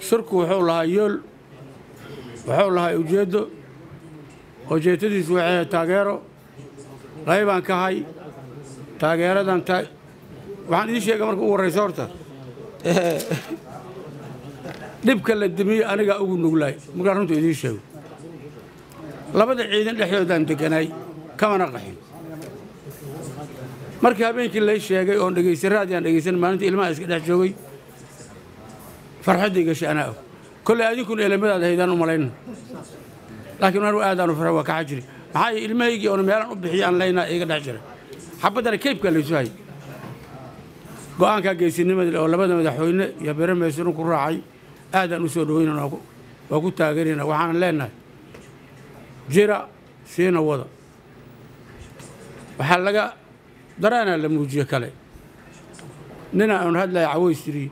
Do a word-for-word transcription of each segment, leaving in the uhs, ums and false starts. shirku wuxuu lahaa yool wuxuu lahaa ujeedo ujeedadiisu waxay taageero qaybaan ka hay taageeradan ta waxaan idin sheegay markuu u wareysay horta dibka la dimiyo aniga ugu nuglay marka runtu idin sheego labada ciidan dhexdoodan deganay kama naqaxin markii habeenkii la sheegay oo dhageysay raadiyaan dhageysan maalintii ilmaha iska dhex joogay farxadii gashay ana kulli adinku ilmaada haydaan u malayn laakiin anuu aadaan u farxay waa ka xajri maxay ilmahaygi oo meelan u bixiyaan leeyna iga dhex jiray xabadana keebka la soo hay go'aan ka geesinimada oo labada madaxweyne iyo barnaamijku ku raacay aadan u soo dhaweynaa waa ku taageerina waxaan leenahay jira siina wada waxa laga darana la muujiyo kale nina aan hadlay caweysri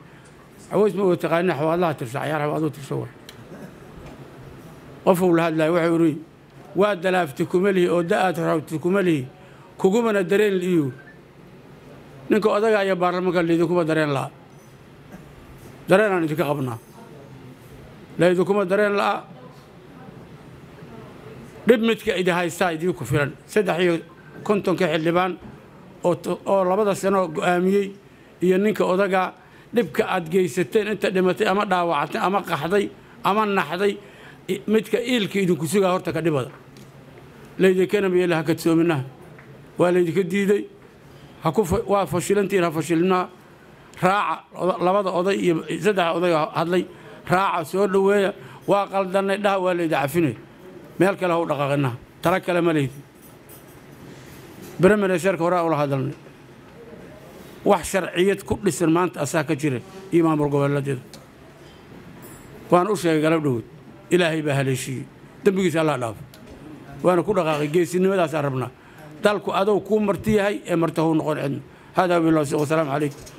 عويس ما وتقاني حوالها ترجع يا حوالها تتصور قفوا لهاد لا وحوري واد لافتكم لي او دات راوتكم لي كوغمنا درين ليو نكو ادغا يا بارلمان قال كوما درين لا درين ان ديك قبنا لا كوما درين لا دبمتك ايد هاي سايد يو كفيرن صدخ كنتون كخيلبان او او لبدا سنه غاميي iyo ninka odaga dibka aad geysateen inta dhimatay ama dhaawacatay ama qaxday ama naxday midka eelka idinku sugaa horta ka dhibada leeyday kana meel ha ka soominaa waalid ka diiday ha ku waa fashilantiin ha fashilnaa raaca labada oday iyo saddex oday hadlay raaca soo dhaweeya waa qaldanay dhaa waalid cafinay meel kale ha u dhaqaaqnaa tara kale ma leeyday barnaamijka shirka hore oo la hadalnay wax sharciyad ku dhisan maanta asaa ka jira imaam goboleedyada waan u sheegay galab dhow ilaahay baa haleeshii dambigiisa la dhaaf waan ku dhaqaaqay geesinimadaas arabna dalku adow ku martiyahay ee martahoo noqon cid hada billahi wa salaamu alaykum